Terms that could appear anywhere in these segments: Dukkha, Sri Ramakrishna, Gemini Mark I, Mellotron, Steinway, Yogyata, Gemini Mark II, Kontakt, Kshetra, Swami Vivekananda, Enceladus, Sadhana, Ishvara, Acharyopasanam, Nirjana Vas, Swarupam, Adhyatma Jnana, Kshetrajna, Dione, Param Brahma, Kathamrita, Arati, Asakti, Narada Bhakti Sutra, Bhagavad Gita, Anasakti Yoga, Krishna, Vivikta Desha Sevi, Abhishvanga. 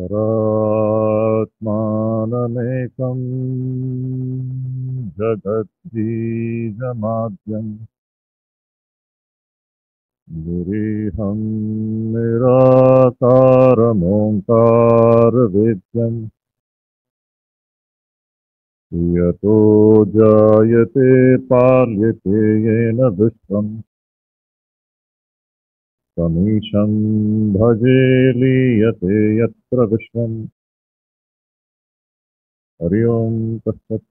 Paratmanamekam jagatbhijamadyam Niriham nirakaram onkaravidyam Yato jayate palyate yena vishvam Samisham bhaje liyate yatra vishvam Hari Om Tat Sat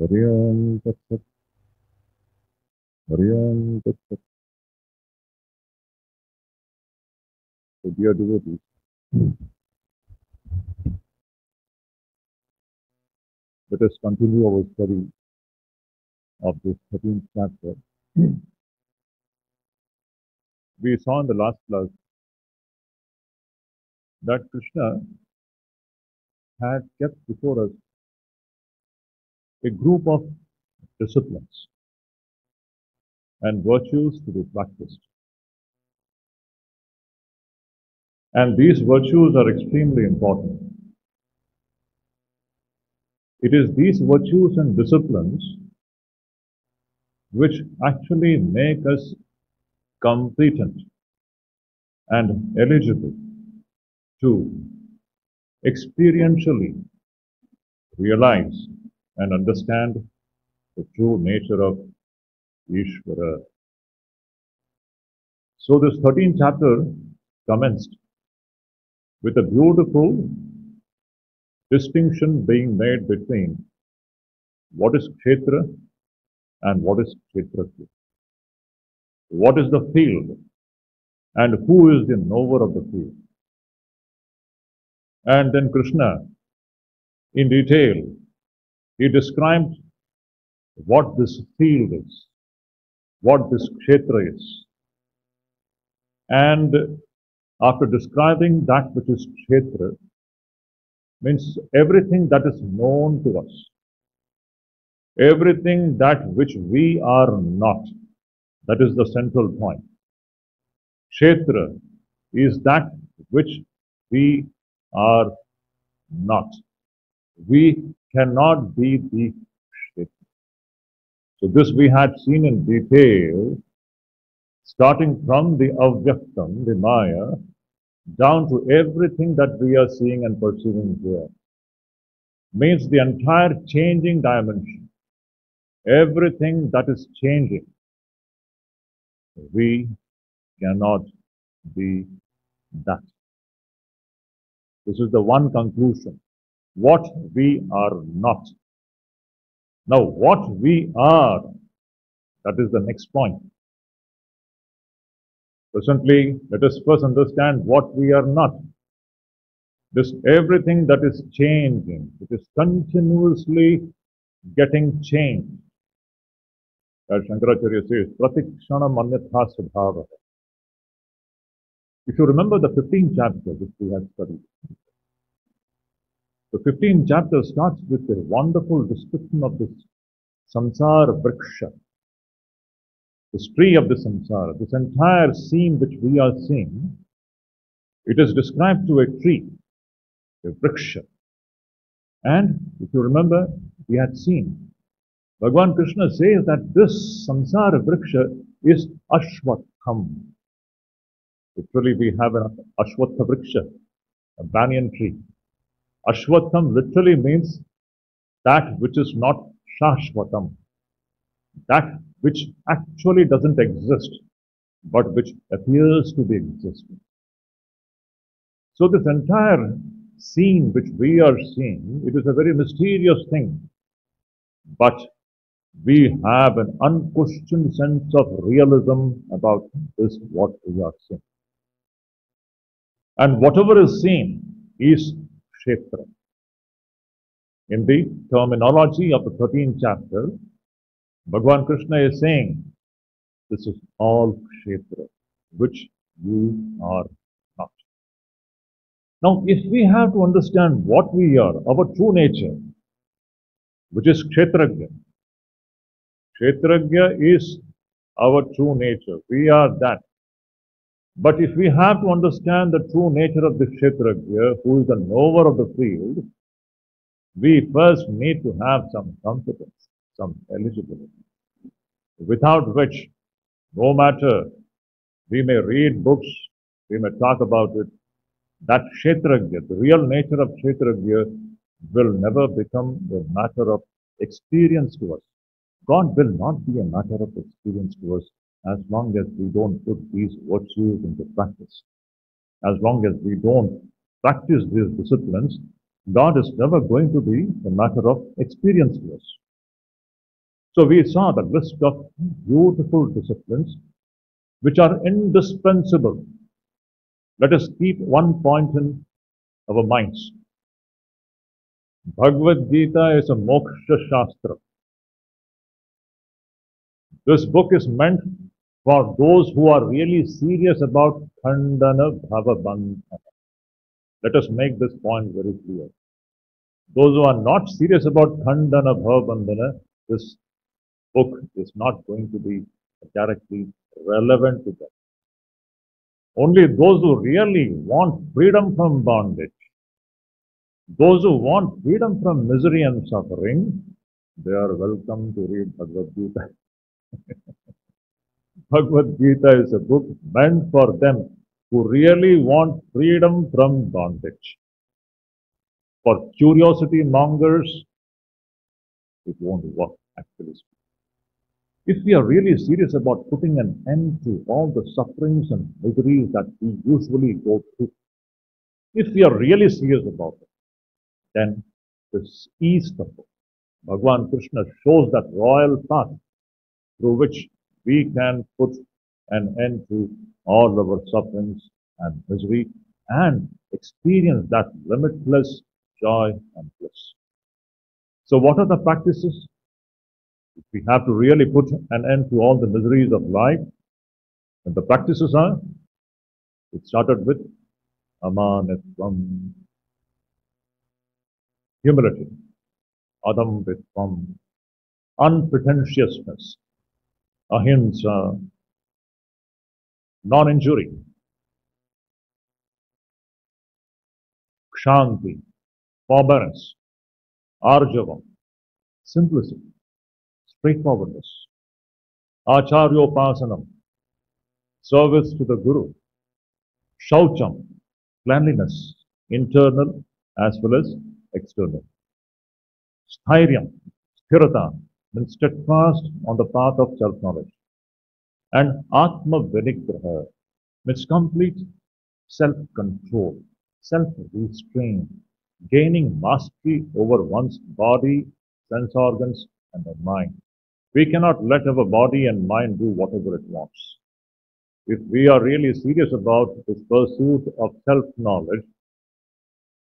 Hari Om Tat Sat Hari Om Tat Sat. So dear devotees, let us continue our study of this 13th chapter. We saw in the last class that Krishna had kept before us a group of disciplines and virtues to be practiced. And these virtues are extremely important. It is these virtues and disciplines which actually make us competent and eligible to experientially realize and understand the true nature of Ishvara. So this 13th chapter commenced with a beautiful distinction being made between what is Kshetra and what is Kshetrajna. What is the field and who is the knower of the field? And then Krishna, in detail, he described what this field is, what this Kshetra is. And after describing that which is Kshetra, means everything that is known to us, everything that which we are not. That is the central point. Kshetra is that which we are not. We cannot be the Kshetra. So this we had seen in detail, starting from the Avyaktam, the Maya, down to everything that we are seeing and perceiving here. Means the entire changing dimension. Everything that is changing, we cannot be that. This is the one conclusion. What we are not. Now, what we are, that is the next point. Presently, let us first understand what we are not. This everything that is changing, it is continuously getting changed. As Shankaracharya says, Pratikshana Manyatha Sadhava. If you remember the 15th chapter which we had studied, the 15th chapter starts with a wonderful description of this samsara vriksha, this tree of the samsara, this entire scene which we are seeing. It is described to a tree, a vriksha. And if you remember, we had seen Bhagavan Krishna says that this samsara vriksha is ashwattham. Literally, we have an ashwatha vriksha, a banyan tree. Ashwattham literally means that which is not shashwatam, that which actually doesn't exist, but which appears to be existing. So this entire scene which we are seeing, it is a very mysterious thing, but we have an unquestioned sense of realism about this, what we are seeing. And whatever is seen is Kshetra. In the terminology of the 13th chapter, Bhagavan Krishna is saying, this is all Kshetra, which you are not. Now, if we have to understand what we are, our true nature, which is Kshetrajna, Kshetrajna is our true nature. We are that. But if we have to understand the true nature of the Kshetrajna, who is the knower of the field, we first need to have some competence, some eligibility, without which, no matter, we may read books, we may talk about it, that Kshetrajna, the real nature of Kshetrajna, will never become a matter of experience to us. God will not be a matter of experience to us as long as we don't put these virtues into practice. As long as we don't practice these disciplines, God is never going to be a matter of experience to us. So we saw the list of beautiful disciplines which are indispensable. Let us keep one point in our minds. Bhagavad Gita is a Moksha Shastra. This book is meant for those who are really serious about Khandana Bhava Bandhana. Let us make this point very clear. Those who are not serious about Khandana Bhava Bandhana, this book is not going to be directly relevant to them. Only those who really want freedom from bondage, those who want freedom from misery and suffering, they are welcome to read Bhagavad Gita. Bhagavad Gita is a book meant for them who really want freedom from bondage. For curiosity mongers, it won't work, actually. If we are really serious about putting an end to all the sufferings and miseries that we usually go through, if we are really serious about it, then this is the book. Bhagavan Krishna shows that royal path through which we can put an end to all our sufferings and misery and experience that limitless joy and bliss. So what are the practices? If we have to really put an end to all the miseries of life, and the practices are, it started with Amanitvam, humility, Adambitvam, unpretentiousness, Ahimsa, non-injury, Kshanti, forbearance, Arjavam, simplicity, straightforwardness, Acharyopasanam, service to the Guru, Shaucham, cleanliness, internal as well as external, Sthairyam, Sthirata, and steadfast on the path of self-knowledge. And Atma Vinigraha means complete self-control, self-restraint, gaining mastery over one's body, sense organs, and the mind. We cannot let our body and mind do whatever it wants. If we are really serious about this pursuit of self-knowledge,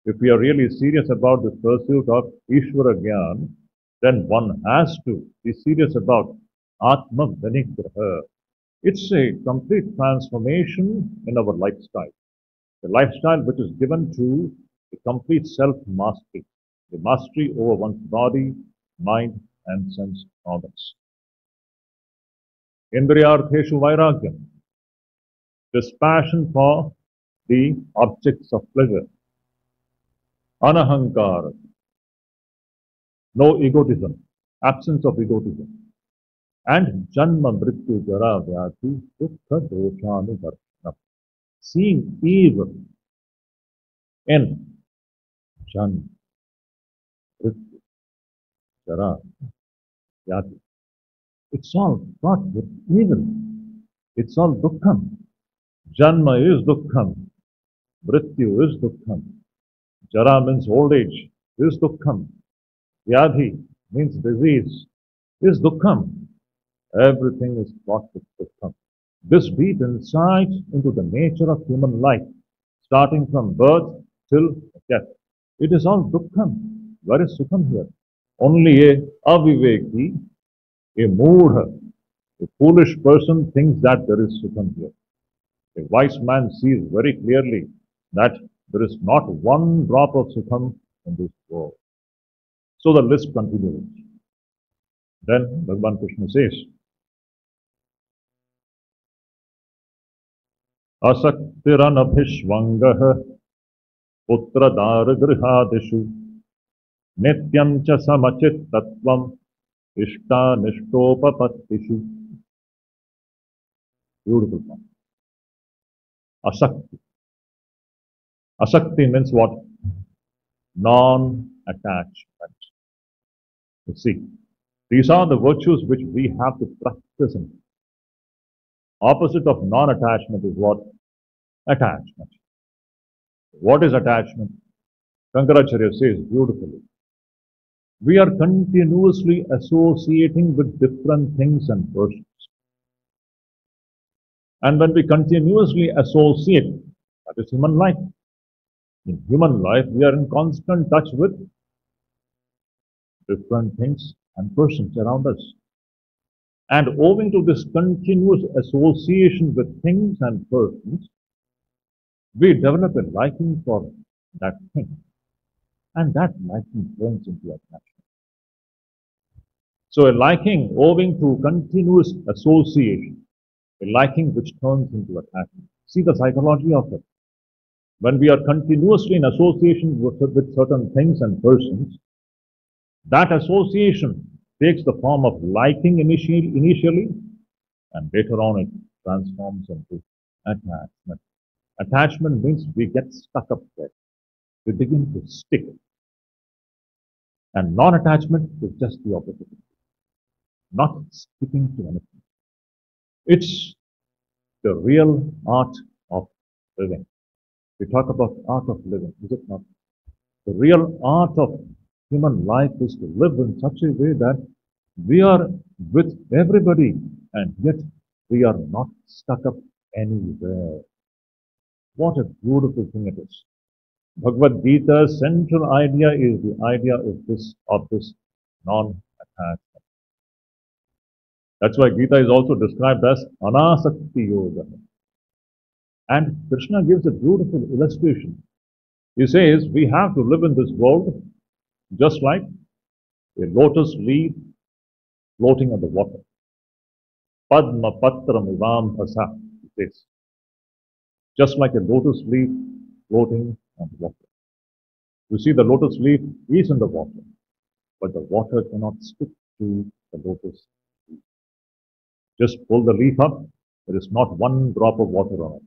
if we are really serious about this pursuit of Ishvara Jnana, then one has to be serious about Atma Vinigraha. It's a complete transformation in our lifestyle. The lifestyle which is given to the complete self-mastery, the mastery over one's body, mind, and sense organs. Indriyartheshu Vairagyam, this passion for the objects of pleasure. Anahankara, no egotism, absence of egotism. And Janma Mrityu Jara Vyati Dukkha Doshanu Vartana, seeing evil in Janma Mrityu Jara Vyati. It's all fraught with evil. It's all Dukkham. Janma is Dukkham. Mrityu is Dukkham. Jara means old age, is Dukkham. Vyadhi means disease, is Dukkham. Everything is fraught with Dukkham. This deep insight into the nature of human life, starting from birth till death. It is all Dukkham. Where is Sukham here? Only a aviveki, a moodha, a foolish person thinks that there is Sukham here. A wise man sees very clearly that there is not one drop of Sukham in this world. So the list continues. Then Bhagavan Krishna says, Asaktiran Abhishvanga Putradar Grihadishu Nityamcha Samachit Tatvam Ishta Nishtopapatishu. Beautiful one. Asakti. Asakti means what? Non-attachment. You see, these are the virtues which we have to practice in. Opposite of non-attachment is what? Attachment. What is attachment? Shankaracharya says beautifully, we are continuously associating with different things and persons. And when we continuously associate, that is human life. In human life, we are in constant touch with different things and persons around us. And owing to this continuous association with things and persons, we develop a liking for that thing. And that liking turns into attachment. So a liking owing to continuous association, a liking which turns into attachment. See the psychology of it. When we are continuously in association with certain things and persons, that association takes the form of liking initially, and later on it transforms into attachment. Attachment means we get stuck up there. We begin to stick. And non-attachment is just the opposite. Not sticking to anything. It's the real art of living. We talk about art of living, is it not? The real art of human life is to live in such a way that we are with everybody and yet we are not stuck up anywhere. What a beautiful thing it is. Bhagavad Gita's central idea is the idea of this non-attachment. That's why Gita is also described as Anasakti Yoga. And Krishna gives a beautiful illustration. He says, we have to live in this world just like a lotus leaf floating on the water. Padma patram ivam bhasa, he says. Just like a lotus leaf floating on the water. You see, the lotus leaf is in the water, but the water cannot stick to the lotus leaf. Just pull the leaf up, there is not one drop of water on it.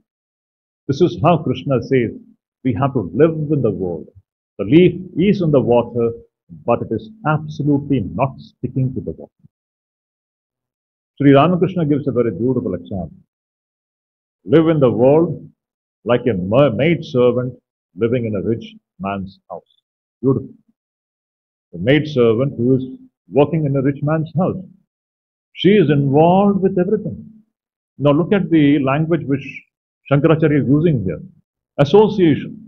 This is how Krishna says, we have to live in the world. The leaf is in the water, but it is absolutely not sticking to the water. Sri Ramakrishna gives a very beautiful example. Live in the world like a maidservant living in a rich man's house. Beautiful. The maidservant who is working in a rich man's house, she is involved with everything. Now look at the language which Shankaracharya is using here. Association.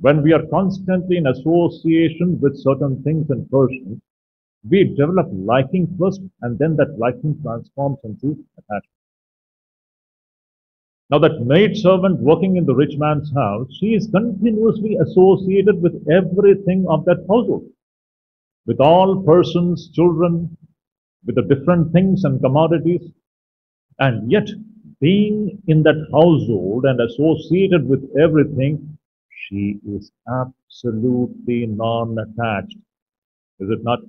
When we are constantly in association with certain things and persons, we develop liking first, and then that liking transforms into attachment. Now that maidservant working in the rich man's house, she is continuously associated with everything of that household. With all persons, children, with the different things and commodities, and yet, being in that household and associated with everything, she is absolutely non-attached. Is it not?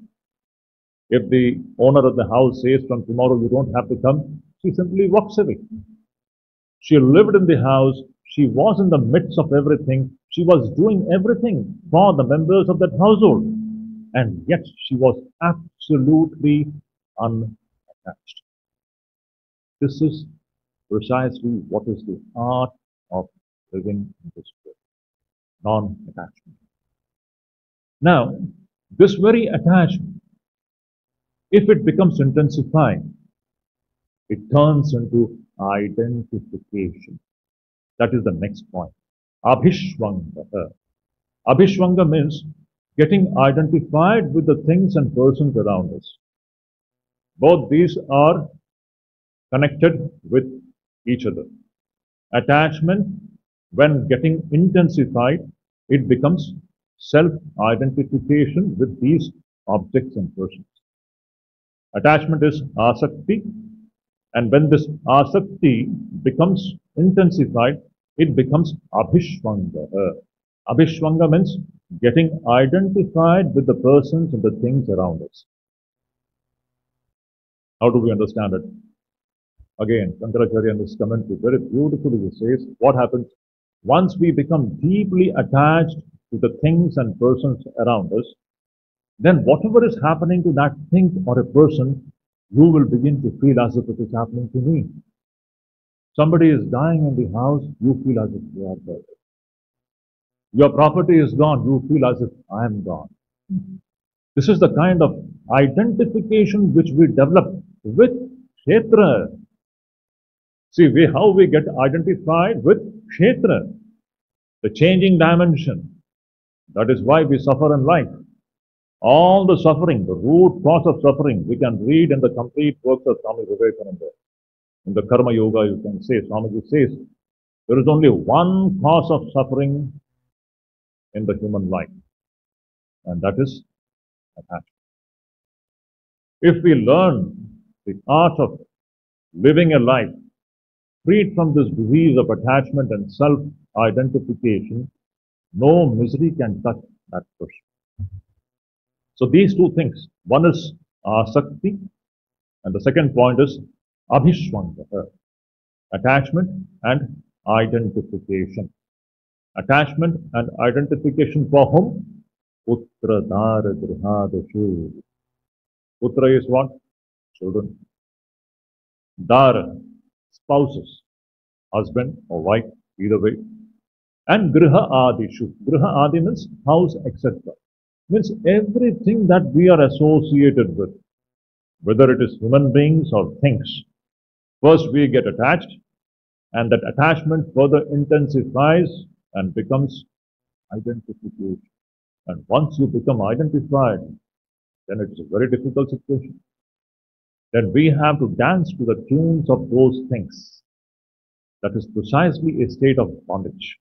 If the owner of the house says, from tomorrow you don't have to come, she simply walks away. She lived in the house, she was in the midst of everything, she was doing everything for the members of that household, and yet she was absolutely unattached. This is precisely what is the art of living in this world. Non-attachment. Now, this very attachment, if it becomes intensified, it turns into identification. That is the next point. Abhishvanga. Abhishvanga means getting identified with the things and persons around us. Both these are connected with each other. Attachment, when getting intensified, it becomes self-identification with these objects and persons. Attachment is asakti, And when this asakti becomes intensified, it becomes abhishvanga. Abhishvanga means getting identified with the persons and the things around us. How do we understand it? Again, Shankaracharya in his commentary very beautifully says, what happens once we become deeply attached to the things and persons around us, then whatever is happening to that thing or a person, you will begin to feel as if it is happening to me. Somebody is dying in the house, you feel as if you are dead. Your property is gone, you feel as if I am gone. This is the kind of identification which we develop with Kshetra. See, how we get identified with Kshetra, the changing dimension. That is why we suffer in life. All the suffering, the root cause of suffering, we can read in the complete works of Swami Vivekananda. In the Karma Yoga, you can say, Swamiji says, there is only one cause of suffering in the human life, and that is attachment. If we learn the art of living a life freed from this disease of attachment and self-identification, no misery can touch that person. So these two things, one is asakti, and the second point is abhishvanga, attachment and identification. Attachment and identification for whom? Putra dara grihadashu. Putra is what? Children. Dara, spouses, husband or wife, either way. And griha adishu. Griha adi means house, etc. Means everything that we are associated with, whether it is human beings or things. First we get attached, and that attachment further intensifies and becomes identification. And once you become identified, then it is a very difficult situation. Then we have to dance to the tunes of those things. That is precisely a state of bondage.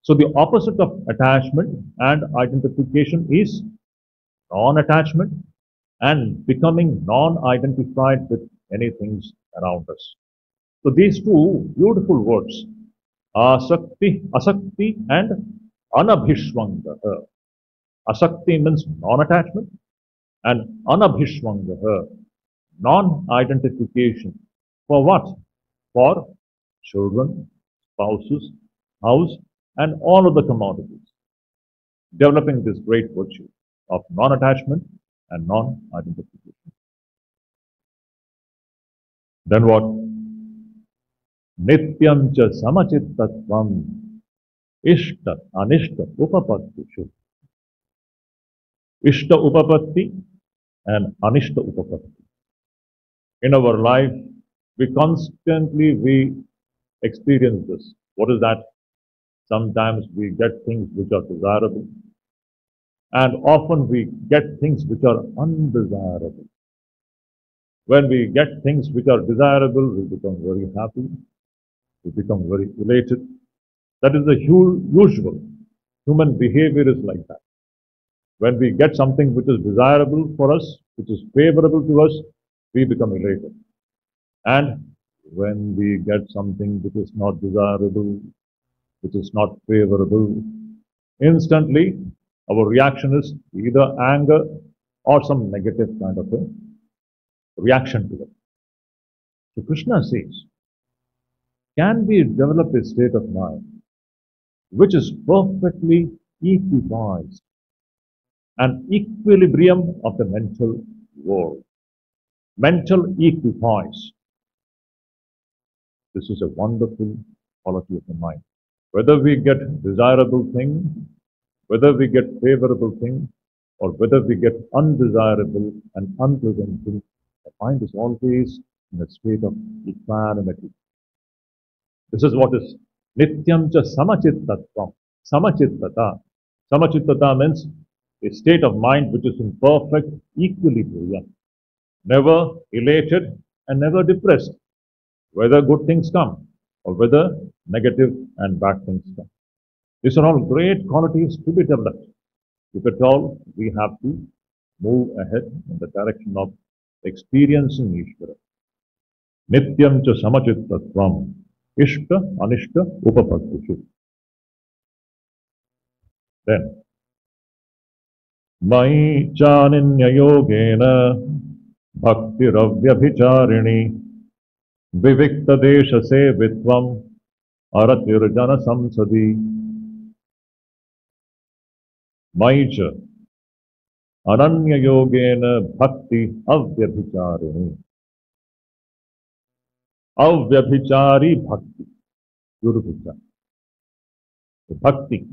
So the opposite of attachment and identification is non-attachment and becoming non-identified with any things around us. So these two beautiful words, asakti and anabhishvanga. Asakti means non-attachment and anabhishvanga, non-identification. For what? For children, spouses, house and all of the commodities. Developing this great virtue of non-attachment and non-identification. Then what? Nityam cha samachittattvam ishta anishta upapatti shu. Ishta upapatti and anishta upapatti. In our life, we constantly experience this. What is that? Sometimes we get things which are desirable, and often we get things which are undesirable. When we get things which are desirable, we become very happy, we become very elated. That is the usual. Human behavior is like that. When we get something which is desirable for us, which is favorable to us, we become elated. And when we get something which is not desirable, which is not favorable, instantly our reaction is either anger or some negative kind of thing. Reaction to it. So Krishna says, can we develop a state of mind which is perfectly equipoised, an equilibrium of the mental world, mental equipoise? This is a wonderful quality of the mind. Whether we get desirable thing, whether we get favorable thing, or whether we get undesirable and unpleasant thing, the mind is always in a state of equanimity. This is what is nityam cha samachittattvam. Samachittata. Samachittata means a state of mind which is in perfect equilibrium. Never elated and never depressed. Whether good things come or whether negative and bad things come. These are all great qualities to be developed. If at all, we have to move ahead in the direction of experiencing Ishvara. Nityam cha samachitatvam ishta anishta upapattishu. Then, Mai chananya yogena bhaktiravyabhicharini vivikta desha sevitvam aratirjana samsadi. Maicha Ananya Yogena Bhakti Avyabhicharini. Avyabhichari Bhakti. Beautiful. The Bhakti.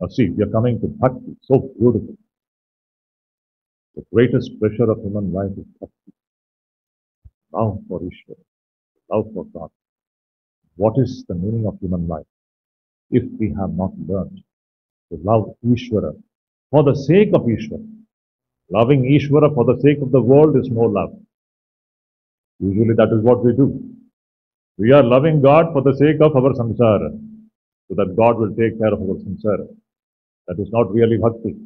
Now see, we are coming to Bhakti. So beautiful. The greatest treasure of human life is Bhakti. Love for Ishvara. Love for God. What is the meaning of human life if we have not learned to love Ishvara? For the sake of Ishvara. Loving Ishvara for the sake of the world is no love. Usually that is what we do. We are loving God for the sake of our samsara, so that God will take care of our samsara. That is not really bhakti.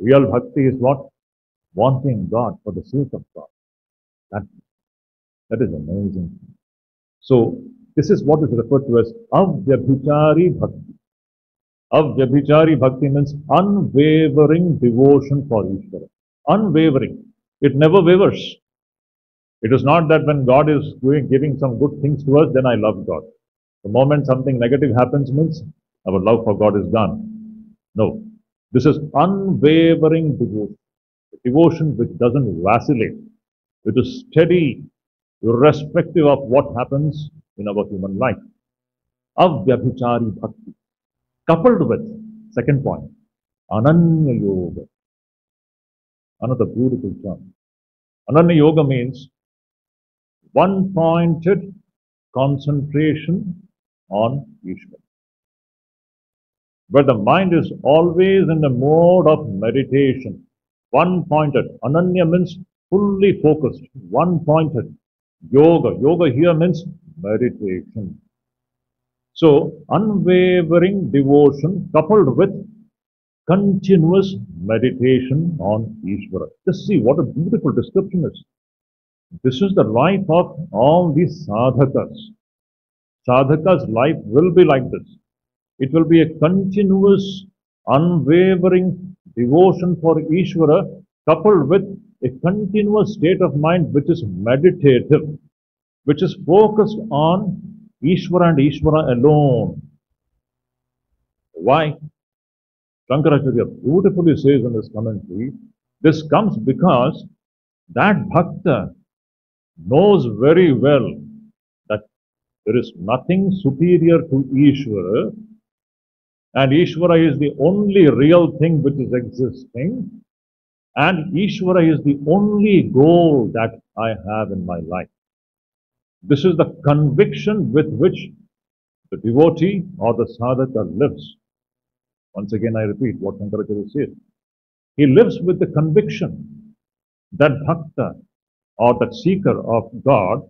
Real bhakti is what? Wanting God for the sake of God. That is amazing. So, this is what is referred to as Avyabhichari Bhakti. Avyabhichari Bhakti means unwavering devotion for Ishvara. Unwavering. It never wavers. It is not that when God is giving some good things to us, then I love God. The moment something negative happens means our love for God is gone. No. This is unwavering devotion. A devotion which doesn't vacillate. It is steady, irrespective of what happens in our human life. Avyabhichari Bhakti. Coupled with, second point, Ananya Yoga. Another beautiful term. Ananya Yoga means one-pointed concentration on Ishvara, where the mind is always in the mode of meditation. One-pointed. Ananya means fully focused. One-pointed. Yoga. Yoga here means meditation. So, unwavering devotion coupled with continuous meditation on Ishvara. Just see what a beautiful description is. This is the life of all these sadhakas. Sadhaka's life will be like this. It will be a continuous, unwavering devotion for Ishvara coupled with a continuous state of mind which is meditative, which is focused on Ishvara and Ishvara alone. Why? Shankaracharya beautifully says in his commentary, this comes because that bhakta knows very well that there is nothing superior to Ishvara, and Ishvara is the only real thing which is existing, and Ishvara is the only goal that I have in my life. This is the conviction with which the devotee or the sadhaka lives. Once again, I repeat what Shankaracharya says. He lives with the conviction that bhakta or that seeker of God,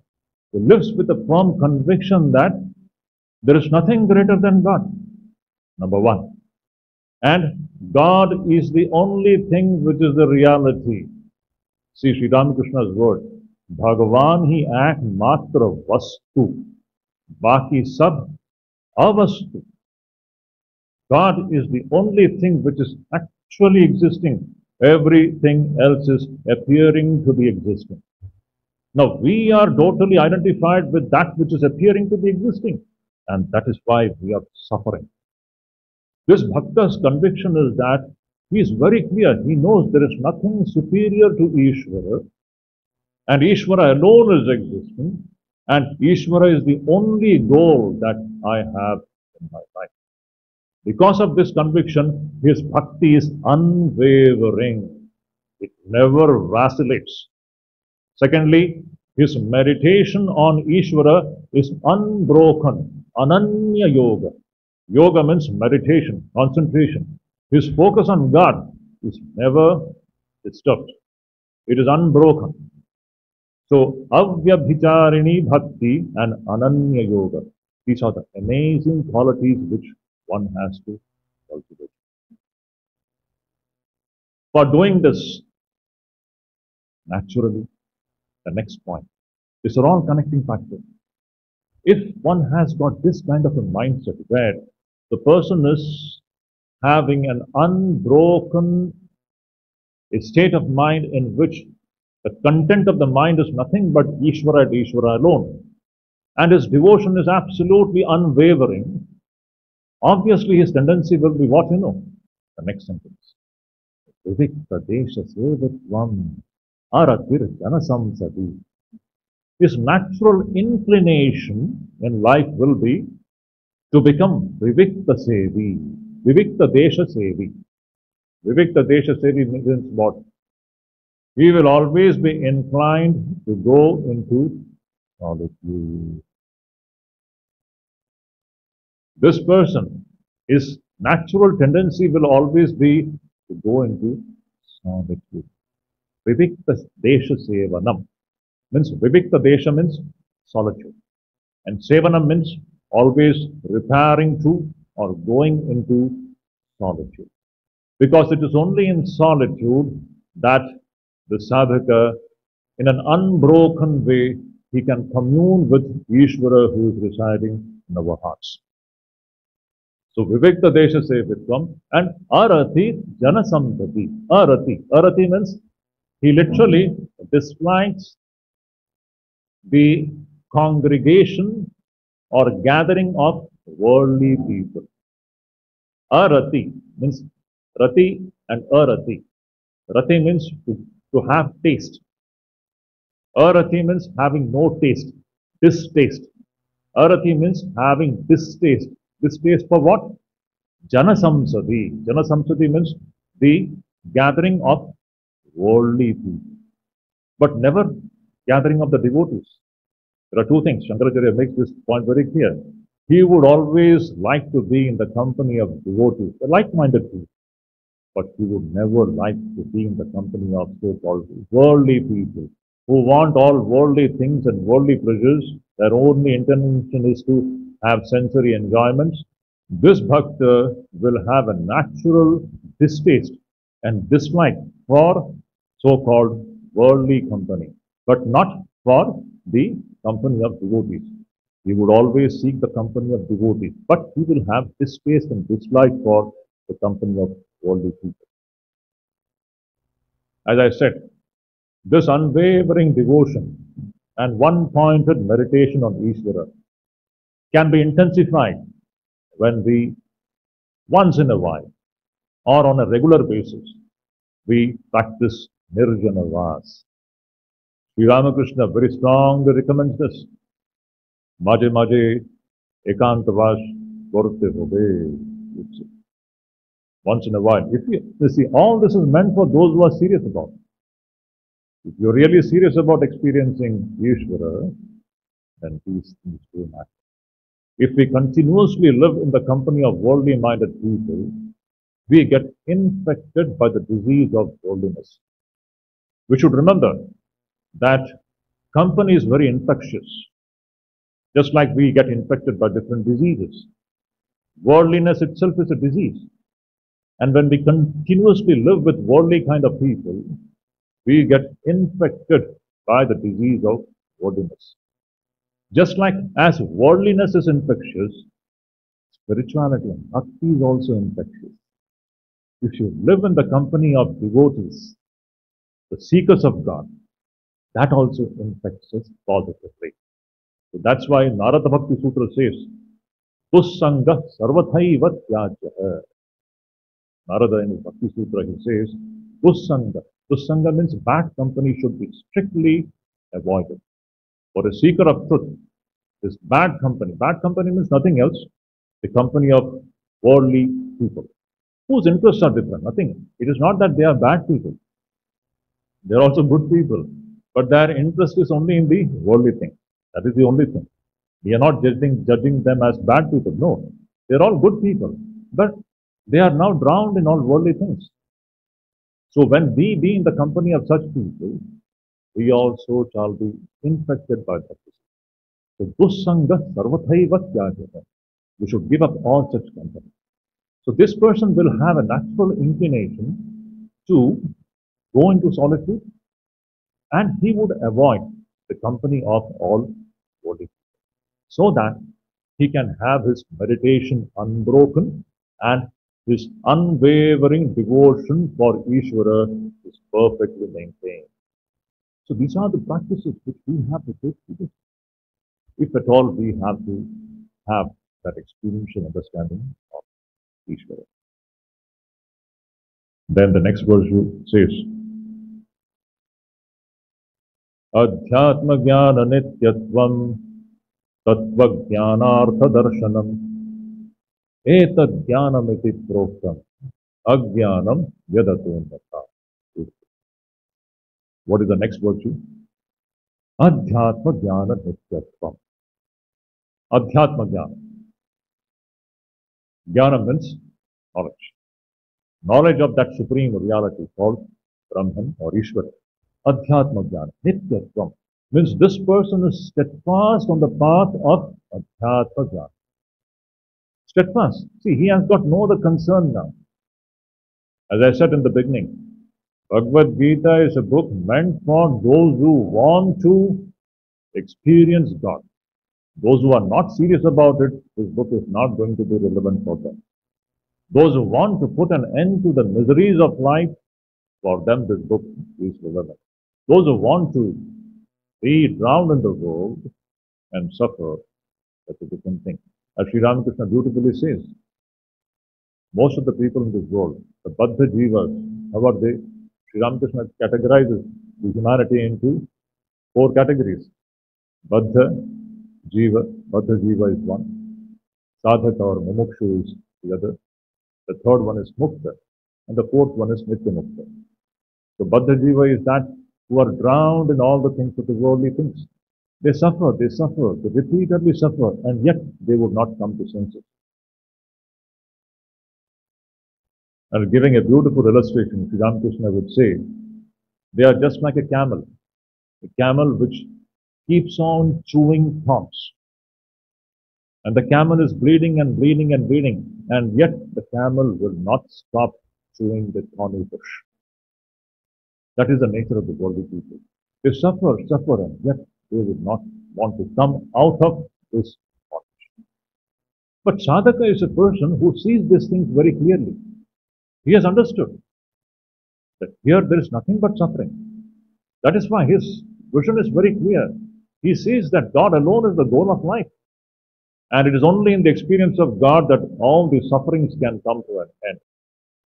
he lives with the firm conviction that there is nothing greater than God, number one. And God is the only thing which is the reality. See Sri Ramakrishna's word. Bhagavan hi ak matra vastu, baki sab avastu. God is the only thing which is actually existing. Everything else is appearing to be existing. Now we are totally identified with that which is appearing to be existing, and that is why we are suffering. This bhakta's conviction is that he is very clear. He knows there is nothing superior to Ishvara, and Ishvara alone is existing, and Ishvara is the only goal that I have in my life. Because of this conviction, his bhakti is unwavering. It never vacillates. Secondly, his meditation on Ishvara is unbroken. Ananya Yoga. Yoga means meditation, concentration. His focus on God is never disturbed. It is unbroken. So, Avyabhicharini Bhakti and Ananya Yoga. These are the amazing qualities which one has to cultivate. For doing this, naturally, the next point. These are all connecting factors. If one has got this kind of a mindset where the person is having an unbroken state of mind in which the content of the mind is nothing but Ishvara and Ishvara alone, and his devotion is absolutely unwavering, obviously his tendency will be what you know. The next sentence. Vivikta Desha Sevanam Arati Janasamsati. His natural inclination in life will be to become Vivikta Sevi, Vivikta Desha Sevi. Vivikta Desha Sevi means what? He will always be inclined to go into solitude. This person, his natural tendency will always be to go into solitude. Vivikta Desha Sevanam means Vivikta Desha means solitude, and Sevanam means always repairing to or going into solitude. Because it is only in solitude that the sadhaka, in an unbroken way, he can commune with Ishvara who is residing in our hearts. So, Vivikta Desha Sevatvam and Arati Janasamtati. Arati. Arati means he literally dislikes the congregation or gathering of worldly people. Arati means Rati and Arati. Rati means to have taste. Arati means having no taste, distaste. Arati means having distaste. Distaste for what? Janasamsati. Janasamsati means the gathering of worldly people, but never gathering of the devotees. There are two things. Shankaracharya makes this point very clear. He would always like to be in the company of devotees, the like-minded people, but he would never like to be in the company of so-called worldly people who want all worldly things and worldly pleasures. Their only intention is to have sensory enjoyments. This bhakta will have a natural distaste and dislike for so-called worldly company, but not for the company of devotees. He would always seek the company of devotees, but he will have distaste and dislike for the company of worldly people. As I said, this unwavering devotion and one-pointed meditation on Ishvara can be intensified when we, once in a while or on a regular basis, we practice nirjana vas. Sri Ramakrishna very strongly recommends this. Maje maje ekantavas korte hobe. Once in a while. If you see, all this is meant for those who are serious about it. If you are really serious about experiencing Ishvara, then these things do matter. If we continuously live in the company of worldly-minded people, we get infected by the disease of worldliness. We should remember that company is very infectious, just like we get infected by different diseases. Worldliness itself is a disease. And when we continuously live with worldly kind of people, we get infected by the disease of worldliness. Just like as worldliness is infectious, spirituality and bhakti is also infectious. If you live in the company of devotees, the seekers of God, that also infects us positively. So that's why Narada Bhakti Sutra says, Dussanga sarvathaiva tyajaha. Narada in his Bhakti Sutra, he says, Dussanga. Dussanga means bad company should be strictly avoided. For a seeker of truth, this bad company means nothing else, the company of worldly people, whose interests are different, nothing else. It is not that they are bad people. They are also good people, but their interest is only in the worldly thing. That is the only thing. We are not judging them as bad people. No, they are all good people, but they are now drowned in all worldly things. So when we be in the company of such people, we also shall be infected by that. So, Dussanga sarvathaiva tyajaha. We should give up all such company. So, this person will have a natural inclination to go into solitude, and he would avoid the company of all holy people, so that he can have his meditation unbroken and his unwavering devotion for Ishvara is perfectly maintained. So these are the practices which we have to take today, if at all we have to have that experiential understanding of Ishvara. Then the next verse says, Adhyatma Jnana Nityatvam Tattva Jnanartha Darshanam Etad Jnanam Iti Proktam Ajnanam Yadatonata. What is the next virtue? Adhyatma Jnana Nityatvam. Adhyatma Jnana. Jnana means knowledge. Knowledge of that supreme reality called Brahman or Ishvara. Adhyatma Jnana Nityatvam means this person is steadfast on the path of Adhyatma Jnana. Steadfast. See, he has got no other concern now. As I said in the beginning, Bhagavad Gita is a book meant for those who want to experience God. Those who are not serious about it, this book is not going to be relevant for them. Those who want to put an end to the miseries of life, for them this book is relevant. Those who want to be drowned in the world and suffer, that's a different thing. As Sri Ramakrishna beautifully says, most of the people in this world, the Baddha Jivas, how are they? Sri Ramakrishna categorizes the humanity into four categories. Baddha Jiva is one. Sadhak or Mumukshu is the other. The third one is Mukta. And the fourth one is Nitya Mukta. So Baddha Jiva is that who are drowned in all the things of the worldly things. They repeatedly suffer, and yet they would not come to senses. And giving a beautiful illustration, Sri Ramakrishna would say, they are just like a camel which keeps on chewing thorns. And the camel is bleeding and bleeding and bleeding, and yet the camel will not stop chewing the thorny bush. That is the nature of the worldly people. They suffer, suffer, and yet they would not want to come out of this bondage. But Sadhaka is a person who sees these things very clearly. He has understood that here there is nothing but suffering. That is why his vision is very clear. He sees that God alone is the goal of life. And it is only in the experience of God that all the sufferings can come to an end.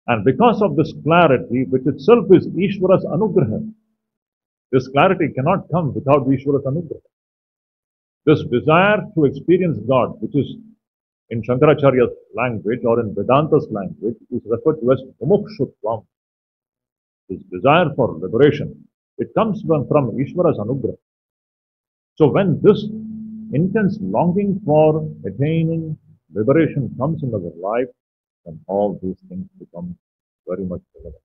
And because of this clarity, which itself is Ishvara's Anugraha, this clarity cannot come without Ishvara's Anugraha. This desire to experience God, which is in Shankaracharya's language or in Vedanta's language, is referred to as Mumukshutvam. This desire for liberation, it comes from Ishvara's Anugraha. So when this intense longing for attaining liberation comes into our life, then all these things become very much relevant.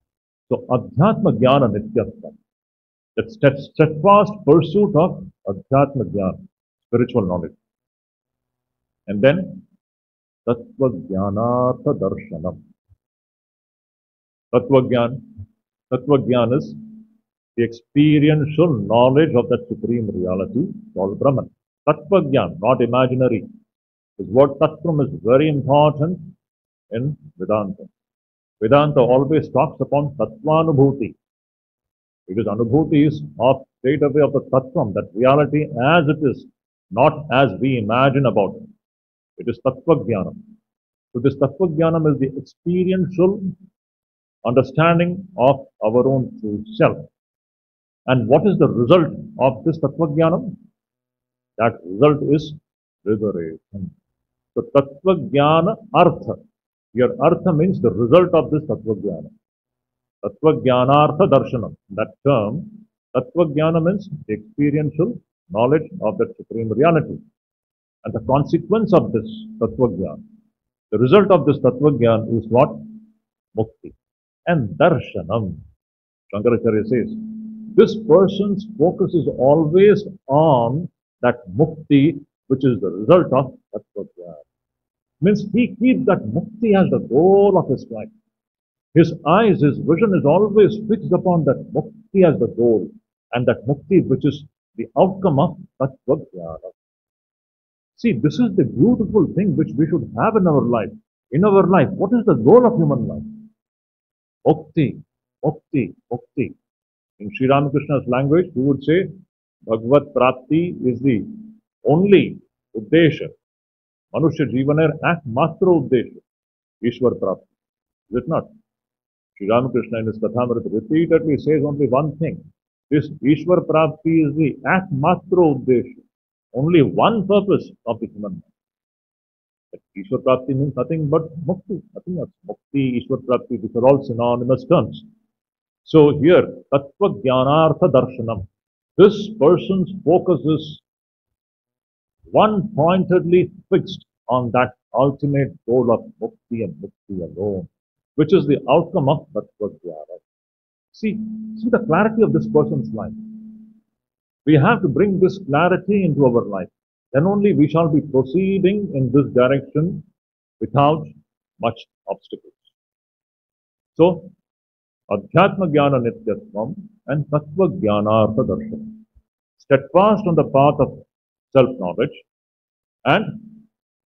So Adhyatma Jnana Nityatvam, that steadfast pursuit of Adhyatma Jnana, spiritual knowledge. And then Tattva Jnanartha Darshanam. Tattva Jnana is the experiential knowledge of that supreme reality called Brahman. Tattva Jnana, not imaginary. This word Tattvam is very important in Vedanta. Vedanta always talks upon Tattvanubhuti. Because Anubhuti is of straight away of the Tattvam, that reality as it is, not as we imagine about it. It is Tattva Jnanam. So this Tattva Jnanam is the experiential understanding of our own true self. And what is the result of this Tattva Jnanam? That result is liberation. So Tattva Jnana Artha. Here Artha means the result of this Tattva Jnanam. Tattva Jnanartha Darshanam. That term, Tattva Jnana means the experiential knowledge of that supreme reality. And the consequence of this Tattva Jnana, the result of this Tattva Jnana is what? Mukti. And Darshanam. Shankaracharya says, this person's focus is always on that Mukti, which is the result of Tattva Jnana. Means he keeps that Mukti as the goal of his life. His eyes, his vision is always fixed upon that Mukti as the goal. And that Mukti which is the outcome of Tattva Jnana. See, this is the beautiful thing which we should have in our life. In our life, what is the goal of human life? Mukti, Mukti, Mukti. In Sri Ramakrishna's language, we would say, Bhagavat Prapti is the only Uddesha. Manusya Jivaner at Matra Uddesha. Ishvara Prapti. Is it not? Sri Ramakrishna in his Kathamrita repeatedly says only one thing. This Ishvara Prapti is the at Matra Uddesha. Only one purpose of the human life. Ishvara Prapti means nothing but Mukti, nothing else. Mukti, Ishvara Prapti, these are all synonymous terms. So here, Tattva Jnanartha Darshanam. This person's focus is one-pointedly fixed on that ultimate goal of Mukti and Mukti alone, which is the outcome of Tattva Jnana. See the clarity of this person's life. We have to bring this clarity into our life. Then only we shall be proceeding in this direction without much obstacles. So, Adhyatma Jnana Nityatvam and Tattva Jnanartha Darshanam. Steadfast on the path of self-knowledge and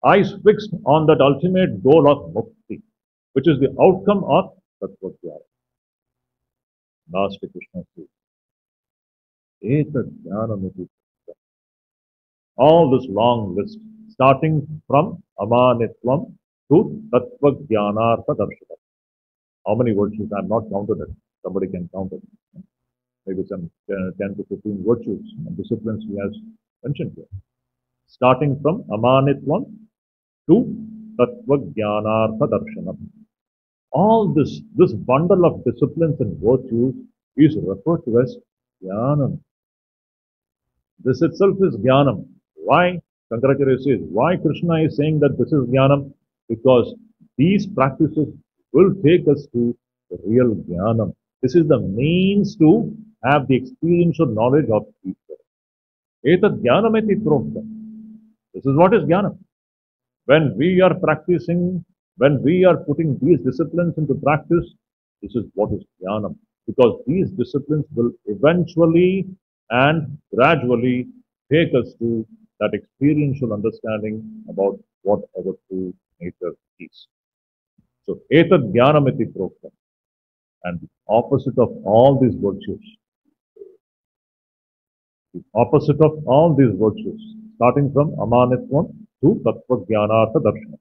eyes fixed on that ultimate goal of Mukti, which is the outcome of Tattva Jnana. Last Krishna says, Etat Jnanamiti. All this long list, starting from Amanitvam to Tattva Jnanartha Darshanam. How many virtues? I have not counted it. Somebody can count it. Maybe some 10 to 15 virtues and disciplines he has mentioned here. Starting from Amanitvam to Tattva Jnanartha Darshanam. All this bundle of disciplines and virtues is referred to as Jnanam. This itself is Jnanam. Why? Shankaracharya says, why Krishna is saying that this is Jnanam? Because these practices will take us to real Jnanam. This is the means to have the experiential knowledge of Ishvara. Etat Jnanam eti prokta. This is what is Jnanam. When we are practicing, when we are putting these disciplines into practice, this is what is Jnanam. Because these disciplines will eventually and gradually take us to that experiential understanding about what our true nature is. So, etat jnanam iti proktam. And the opposite of all these virtues, starting from amanitvam to tattva jnanartha darshanam,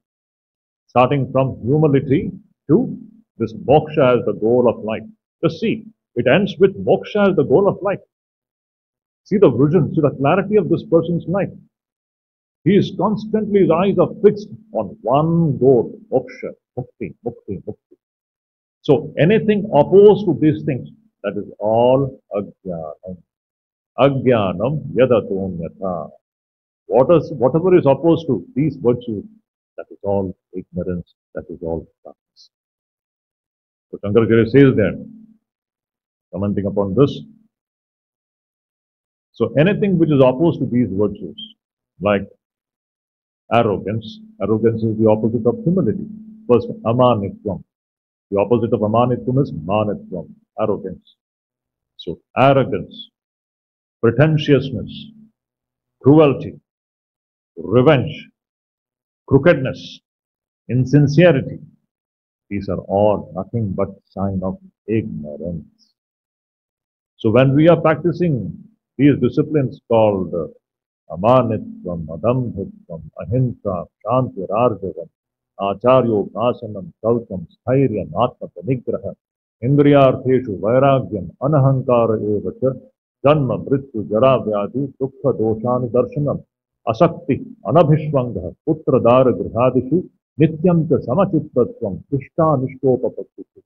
starting from humility to this moksha as the goal of life. Just see, it ends with moksha as the goal of life. See the vision, see the clarity of this person's life. He is constantly, his eyes are fixed on one goal, moksha, mukti, mukti, mukti. So anything opposed to these things, that is all ajnanam. Ajnanam yadaton yatha. Whatever is opposed to these virtues, that is all ignorance, that is all darkness. So Shankaracharya says that, commenting upon this, so anything which is opposed to these virtues, like arrogance, arrogance is the opposite of humility. First, amanitvam. The opposite of amanitvam is manitvam, arrogance. So, arrogance, pretentiousness, cruelty, revenge, crookedness, insincerity, these are all nothing but sign of ignorance. So, when we are practicing these disciplines called amanitvam, adambhitvam, ahimsa, shanti, arjavam, acharyo, kasanam, kalpam, sthairyam, atma vinigraha, indriyartheshu, vairagyam, anahankara evacha, janma, mrityu, jara, vyadi, dukkha, doshani, darshanam, asakti, anabhishvanga, putra, dara, grihadishu, nityam ca samachittatvam, kishta, nishkopapaktitu,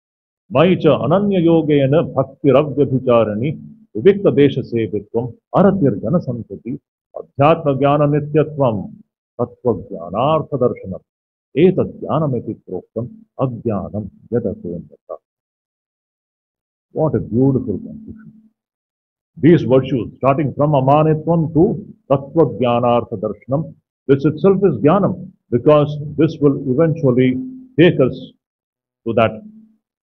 maicha, ananya yogena, bhakti, avyabhicharani, Vivikta Desha Sevanam, Arati Jnana Santati, Adhyatma Jnana Nityatvam, Tattva Jnanartha Darshanam, Etat Jnanam iti proktam, Ajnanam yadaton yatha. What a beautiful conclusion. These virtues, starting from Amanitvam to Tattva Jnanartha Darshanam, this itself is Jnanam, because this will eventually take us to that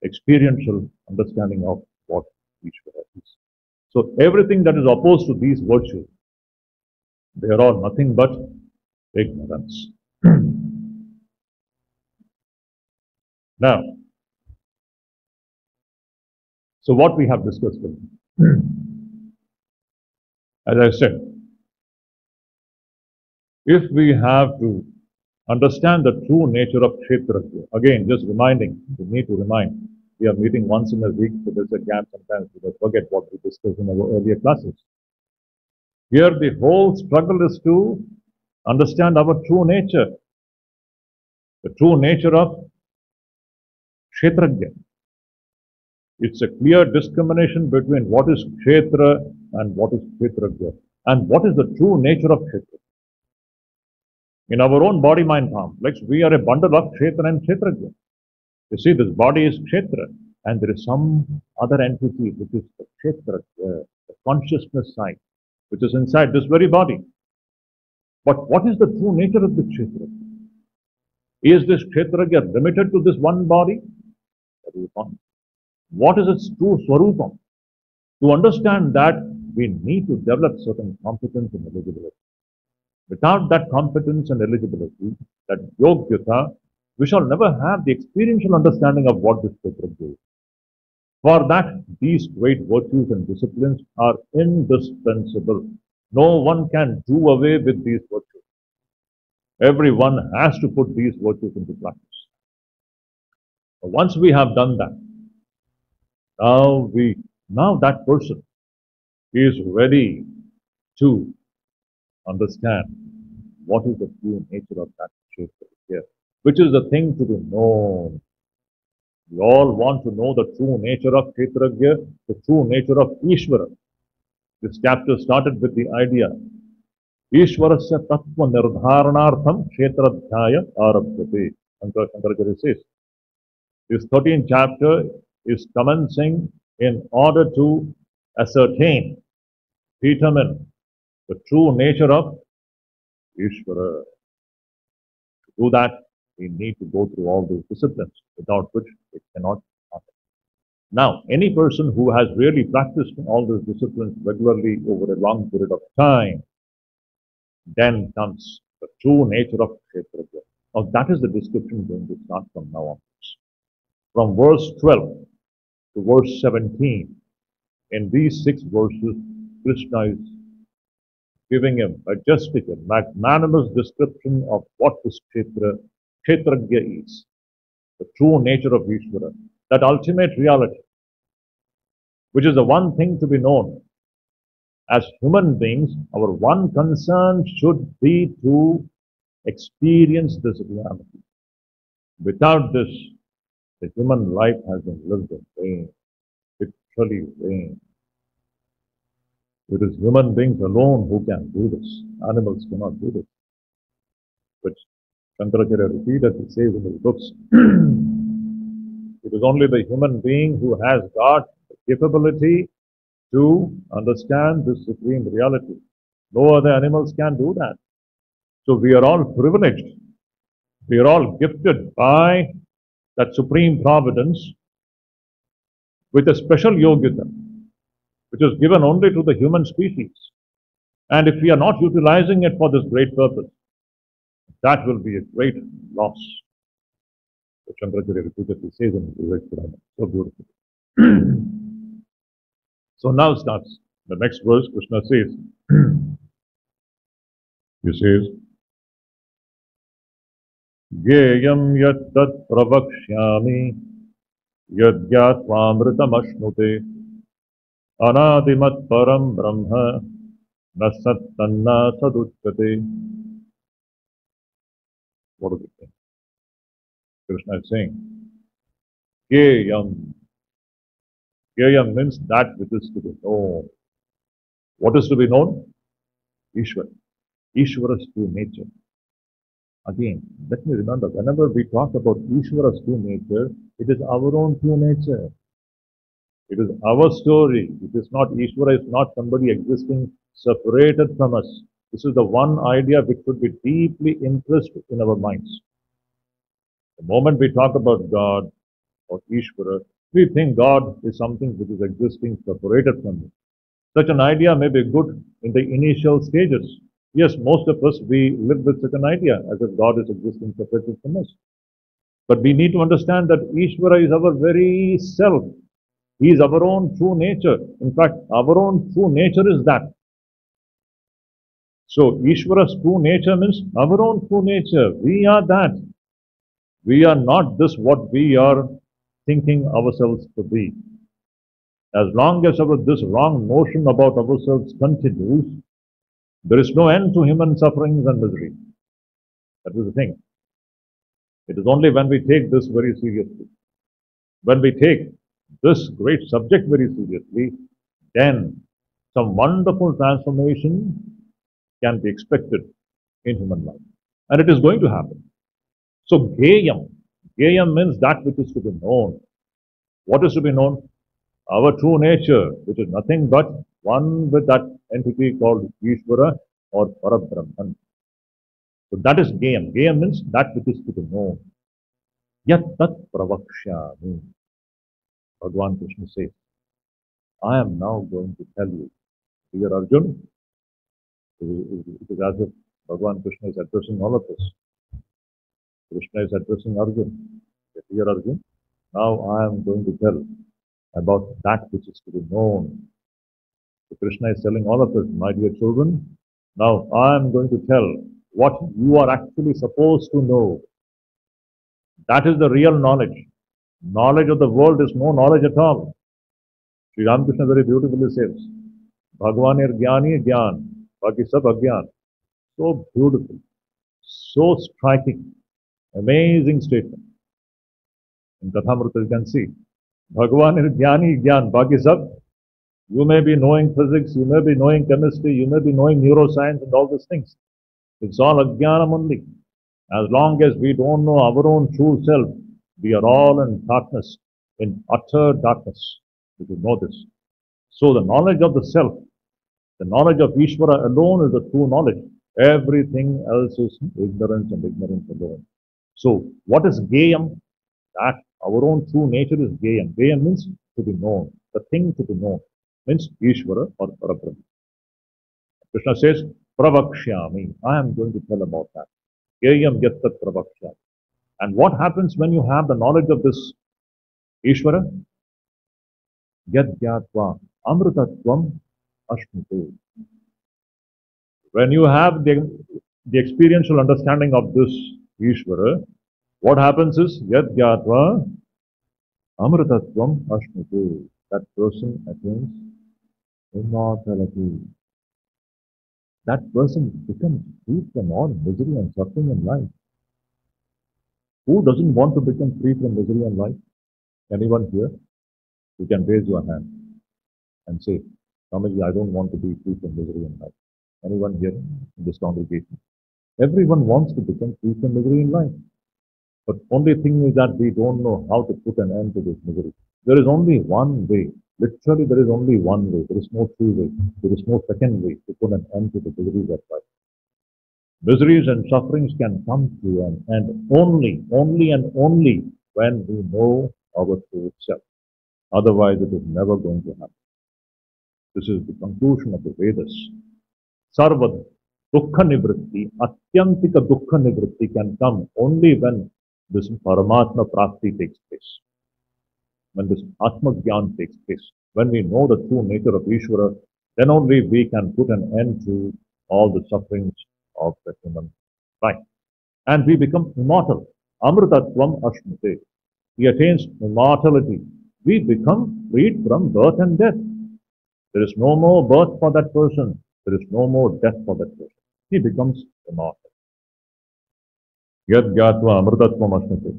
experiential understanding of what Ishvara is. So everything that is opposed to these virtues, they are all nothing but ignorance. Now, so what we have discussed today, as I said, if we have to understand the true nature of Kshetrajna, again, just reminding, we need to remind, we are meeting once in a week, so there's a gap sometimes because we forget what we discussed in our earlier classes. Here the whole struggle is to understand our true nature, the true nature of Kshetrajna. It's a clear discrimination between what is Kshetra and what is Kshetrajna, and what is the true nature of Kshetra. In our own body-mind complex, we are a bundle of Kshetra and Kshetrajna. You see, this body is Kshetra, and there is some other entity which is the Kshetrajna, the consciousness side, which is inside this very body. But what is the true nature of the Kshetra? Is this Kshetrajna limited to this one body? What is its true swarupam? To understand that, we need to develop certain competence and eligibility. Without that competence and eligibility, that yogyata, we shall never have the experiential understanding of what this Kshetrajna is. For that, these great virtues and disciplines are indispensable. No one can do away with these virtues. Everyone has to put these virtues into practice. Once we have done that, now that person is ready to understand what is the true nature of that Kshetra here, which is the thing to be known. We all want to know the true nature of Kshetrajna, the true nature of Ishvara. This chapter started with the idea, Ishvarasya Tattva Nirdharanartham Kshetradhyaya Arabhyate. Shankaracharya says, this 13th chapter is commencing in order to ascertain, determine the true nature of Ishvara. To do that, we need to go through all these disciplines, without which it cannot happen. Now, any person who has really practiced all these disciplines regularly over a long period of time, then comes the true nature of Kshetrajna. Now, that is the description going to start from now on. From verse 12 to verse 17, in these 6 verses, Krishna is giving a majestic and magnanimous description of what this Kshetrajna is, the true nature of Ishvara, that ultimate reality, which is the one thing to be known. As human beings, our one concern should be to experience this reality. Without this, the human life has been lived in vain, literally vain. It is human beings alone who can do this. Animals cannot do this. But Shankaracharya repeatedly says in his books, it is only the human being who has got the capability to understand this supreme reality. No other animals can do that. So we are all privileged. We are all gifted by that supreme providence with a special yogyata, which is given only to the human species. And if we are not utilizing it for this great purpose, that will be a great loss. So Shankaracharya repeatedly says in the Vivikta, so beautiful. So now starts the next verse. Krishna says, he says, Geyam yat tat pravakshyami yad yatvamritam ashnute anadimat param brahma nasat tanna sadutkate. What is it? Krishna is saying, Geyam. Geyam means that which is to be known. What is to be known? Ishvara. Ishvara's true nature. Again, let me remember, whenever we talk about Ishvara's true nature, it is our own true nature. It is our story. It is not, Ishvara is not somebody existing separated from us. This is the one idea which should be deeply imprinted in our minds. The moment we talk about God or Ishvara, we think God is something which is existing separated from us. Such an idea may be good in the initial stages. Yes, most of us, we live with such an idea as if God is existing separately from us. But we need to understand that Ishvara is our very self. He is our own true nature. In fact, our own true nature is that. So, Ishvara's true nature means our own true nature. We are that. We are not this what we are thinking ourselves to be. As long as this wrong notion about ourselves continues, there is no end to human sufferings and misery. That was the thing. It is only when we take this very seriously, when we take this great subject very seriously, then some wonderful transformation can be expected in human life. And it is going to happen. So, Geyam. Geyam means that which is to be known. What is to be known? Our true nature, which is nothing but one with that entity called Ishvara or Param Brahman. So that is Geyam. Geyam means that which is to be known. Yat tat pravakshami. Bhagavan Krishna says, I am now going to tell you, dear Arjuna. It is as if Bhagavan Krishna is addressing all of us. Krishna is addressing Arjuna. Dear Arjuna, now I am going to tell about that which is to be known. So Krishna is telling all of us, my dear children, now I am going to tell what you are actually supposed to know. That is the real knowledge. Knowledge of the world is no knowledge at all. Sri Ramakrishna very beautifully says, Bhagavaner Jnani Jnana, Bhakti Sab Ajnana. So beautiful, so striking, amazing statement. In Kathamrita you can see, Bhagavan is Jnani Jnana, Bhakti Sab. You may be knowing physics, you may be knowing chemistry, you may be knowing neuroscience and all these things. It's all Ajnanam only. As long as we don't know our own true self, we are all in darkness, in utter darkness. You should know this. So the knowledge of the self, the knowledge of Ishvara alone is the true knowledge. Everything else is ignorance and ignorance alone. So what is Geyam? That our own true nature is Geyam. Geyam means to be known. The thing to be known means Ishvara or Parabrahma. Krishna says, Pravakshyami. I am going to tell about that. Geyam yattat pravakshyami. And what happens when you have the knowledge of this Ishvara? Yadhyatva amritatvam ashmite. When you have the experiential understanding of this Ishvara, what happens is, Yadhyatva amritatvam ashmite. That person attains immortality. That person becomes free from all misery and suffering in life. Who doesn't want to become free from misery and life? Anyone here? You can raise your hand and say, Swamiji, I don't want to be free from misery and life. Anyone here in this congregation? Everyone wants to become free from misery in life. But only thing is that we don't know how to put an end to this misery. There is only one way. Literally, there is only one way. There is no true way. There is no second way to put an end to the miseries of life. Miseries and sufferings can come to an end only when we know our true self. Otherwise, it is never going to happen. This is the conclusion of the Vedas. Sarvad dukkha nivritti, atyantika dukkha nivritti can come only when this Paramatma Prapti takes place. When this Atma Jnana takes place, when we know the true nature of Ishvara, then only we can put an end to all the sufferings of the human life. And we become immortal. Amritatvam ashmite. He attains immortality. We become freed from birth and death. There is no more birth for that person. There is no more death for that person. He becomes immortal. Yad Gyatva Amritatvam ashmite.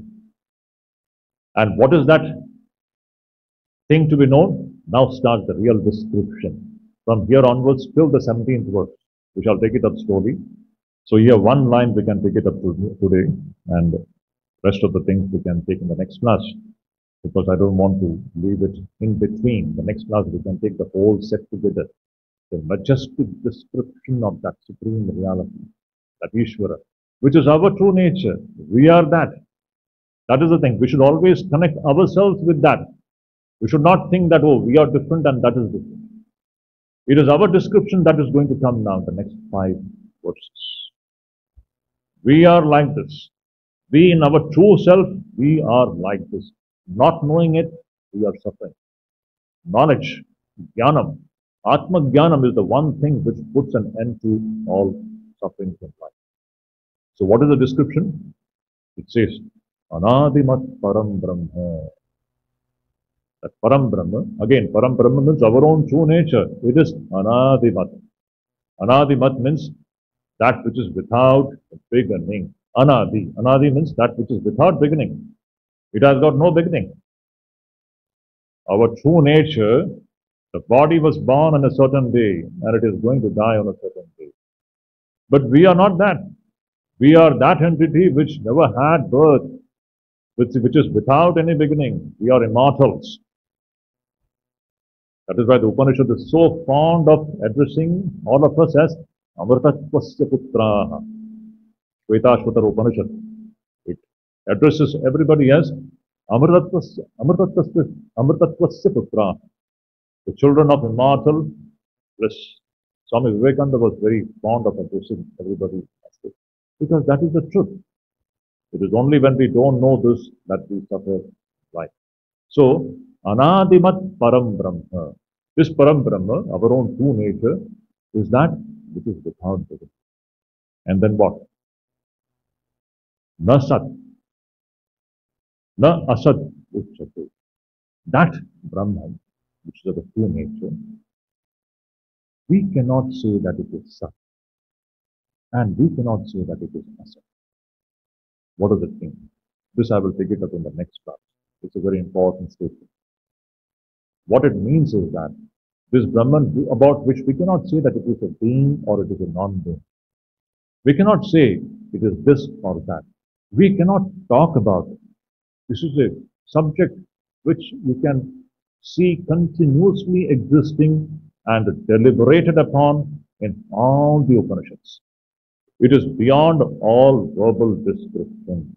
And what is that thing to be known? Now starts the real description. From here onwards till the 17th verse. We shall take it up slowly. So here one line we can take it up today and rest of the things we can take in the next class, because I don't want to leave it in between. The next class we can take the whole set together. The majestic description of that supreme reality, that Ishvara, which is our true nature. We are that. That is the thing. We should always connect ourselves with that. We should not think that, oh, we are different and that is different. It is our description that is going to come now, the next 5 verses. We are like this. We in our true self, we are like this. Not knowing it, we are suffering. Knowledge, jnanam, atma jnanam is the one thing which puts an end to all suffering in life. So what is the description? It says, Anadimat Param Brahma. That Param Brahma, again, Param Brahma means our own true nature. It is Anadimat. Anadimat means that which is without beginning. Anadi. Anadi means that which is without beginning. It has got no beginning. Our true nature, the body was born on a certain day and it is going to die on a certain day. But we are not that. We are that entity which never had birth, which is without any beginning. We are immortals. That is why the Upanishad is so fond of addressing all of us as Amritatpasya Putraha. Shvetashvatara Upanishad. It addresses everybody as Amritatpasya Putraha. The children of immortal bliss. Swami Vivekananda was very fond of addressing everybody as this, because that is the truth. It is only when we don't know this that we suffer life. So, Anadimat Param Brahma. This Param Brahma, our own true nature, is that which is without beginning. And then what? Na Sat. Na Asad Uchchate. That Brahman, which is the true nature, we cannot say that it is Sat. And we cannot say that it is Asat. What is the thing? This I will take it up in the next class. It's a very important statement. What it means is that this Brahman, about which we cannot say that it is a being or it is a non-being. We cannot say it is this or that. We cannot talk about it. This is a subject which you can see continuously existing and deliberated upon in all the Upanishads. It is beyond all verbal description.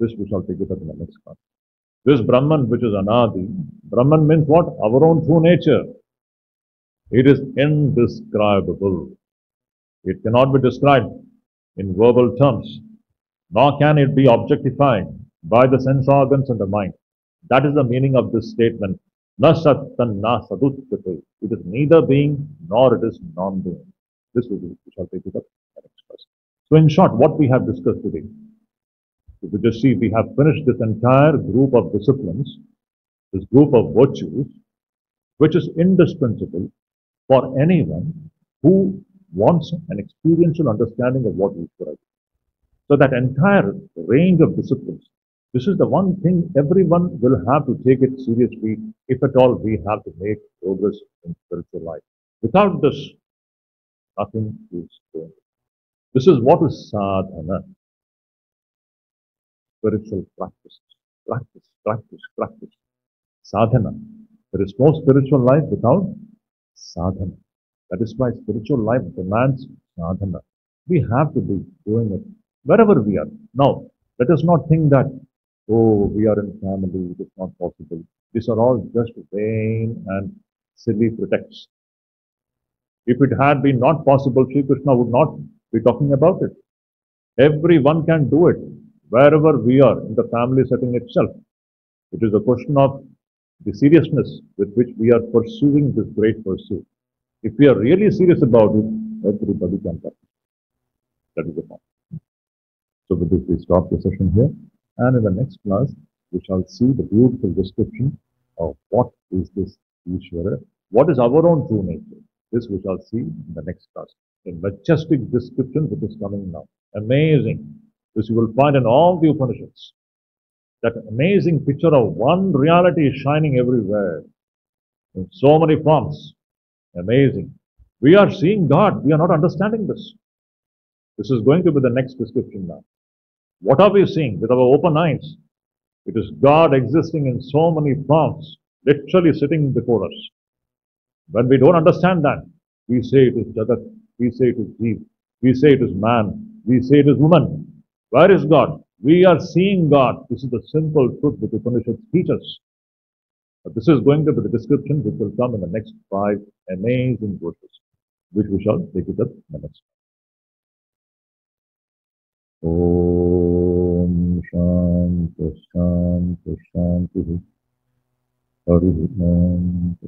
This we shall take it up in the next class. This Brahman, which is Anadi, Brahman means what? Our own true nature. It is indescribable. It cannot be described in verbal terms, nor can it be objectified by the sense organs and the mind. That is the meaning of this statement. Na sat tan na sadutkate. It is neither being nor it is non-being. This we shall take it up. So in short, what we have discussed today, if you just see, we have finished this entire group of disciplines, this group of virtues, which is indispensable for anyone who wants an experiential understanding of what Ishvara is. So that entire range of disciplines, this is the one thing everyone will have to take it seriously if at all we have to make progress in spiritual life. Without this, nothing is going. This is what is sadhana, spiritual practice, practice, practice, practice, sadhana. There is no spiritual life without sadhana. That is why spiritual life demands sadhana. We have to be doing it wherever we are. Now, let us not think that, oh, we are in family, it is not possible. These are all just vain and silly pretexts. If it had been not possible, Sri Krishna would not be talking about it. Everyone can do it wherever we are in the family setting itself. It is a question of the seriousness with which we are pursuing this great pursuit. If we are really serious about it, everybody can practice. That is the point. So with this, we stop the session here. And in the next class, we shall see the beautiful description of what is this Ishvara, what is our own true nature. This we shall see in the next class. A majestic description which is coming now. Amazing. This you will find in all the Upanishads. That amazing picture of one reality is shining everywhere. In so many forms. Amazing. We are seeing God. We are not understanding this. This is going to be the next description now. What are we seeing with our open eyes? It is God existing in so many forms. Literally sitting before us. When we don't understand that, we say it is Jagat, we say it is Jeev, we say it is man, we say it is woman. Where is God? We are seeing God. This is the simple truth that the Upanishads teach us. This is going to be the description which will come in the next 5 amazing verses, which we shall take it up next. Om Shanti Shanti Shanti Hari Om.